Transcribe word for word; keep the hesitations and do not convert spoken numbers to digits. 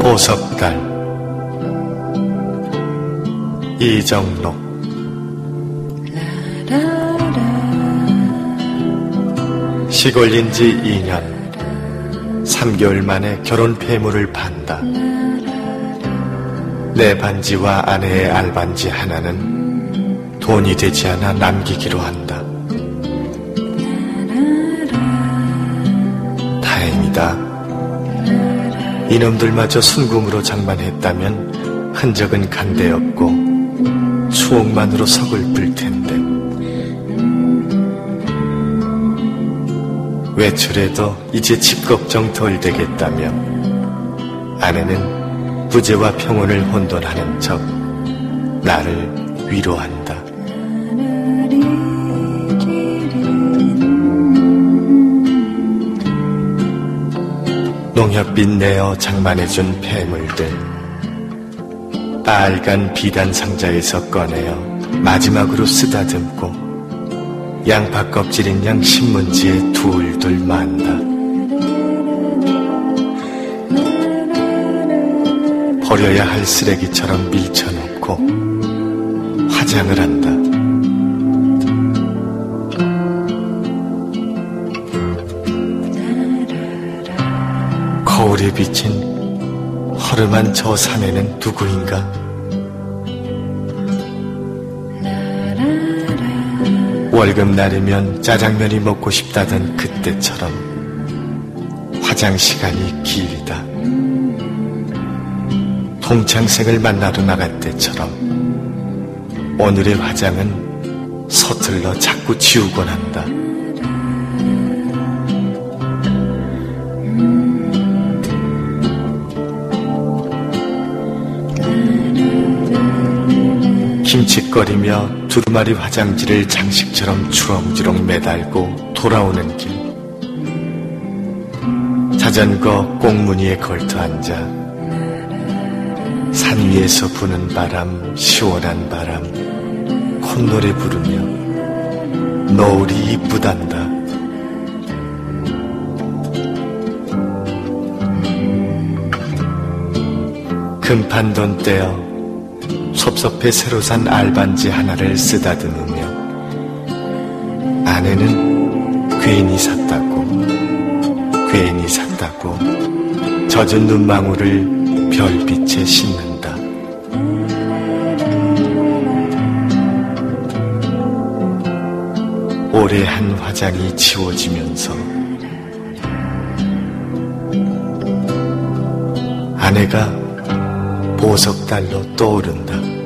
보석달 이정록 시골인 지 이 년 삼 개월 만에 결혼 폐물을 판다. 내 반지와 아내의 알반지 하나는 돈이 되지 않아 남기기로 한다. 다행이다. 이놈들마저 순금으로 장만했다면 흔적은 간데 없고 추억만으로 서글플 텐데. 외출해도 이제 집 걱정 덜 되겠다며 아내는 부재와 평온을 혼돈하는 척 나를 위로한다. 농협빚 내어 장만해준 폐물들 빨간 비단 상자에서 꺼내어 마지막으로 쓰다듬고 양파 껍질인 양 신문지에 둘둘 만다. 버려야 할 쓰레기처럼 밀쳐놓고 화장을 한다. 거울에 비친 허름한 저 산에는 누구인가? 월급날이면 짜장면이 먹고 싶다던 그때처럼 화장 시간이 길다. 동창생을 만나러 나갈 때처럼 오늘의 화장은 서툴러 자꾸 지우곤 한다. 김칫거리며 두루마리 화장지를 장식처럼 주렁주렁 매달고 돌아오는 길. 자전거 꽁무니에 걸터앉아 산 위에서 부는 바람, 시원한 바람, 콧노래 부르며 노을이 이쁘단다. 금판돈 떼어 섭섭해 새로 산 알반지 하나를 쓰다듬으며 아내는 괜히 샀다고 괜히 샀다고 젖은 눈망울을 별빛에 씻는다. 오래 한 화장이 지워지면서 아내가 보석달로 떠오른다.